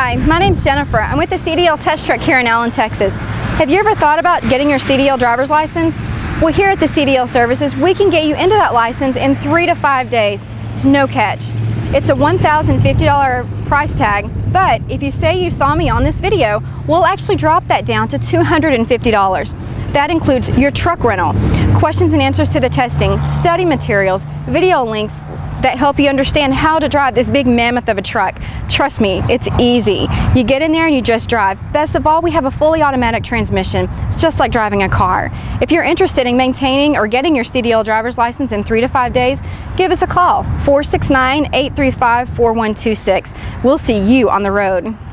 Hi, my name's Jennifer. I'm with the CDL Test Truck here in Allen, Texas. Have you ever thought about getting your CDL driver's license? Well, here at the CDL Services, we can get you into that license in 3 to 5 days. It's no catch. It's a $1,050 price tag, but if you say you saw me on this video, we'll actually drop that down to $250. That includes your truck rental, questions and answers to the testing, study materials, video links that help you understand how to drive this big mammoth of a truck. Trust me, it's easy. You get in there and you just drive. Best of all, we have a fully automatic transmission, just like driving a car. If you're interested in maintaining or getting your CDL driver's license in 3 to 5 days, give us a call, 469-835-4126. We'll see you on the road.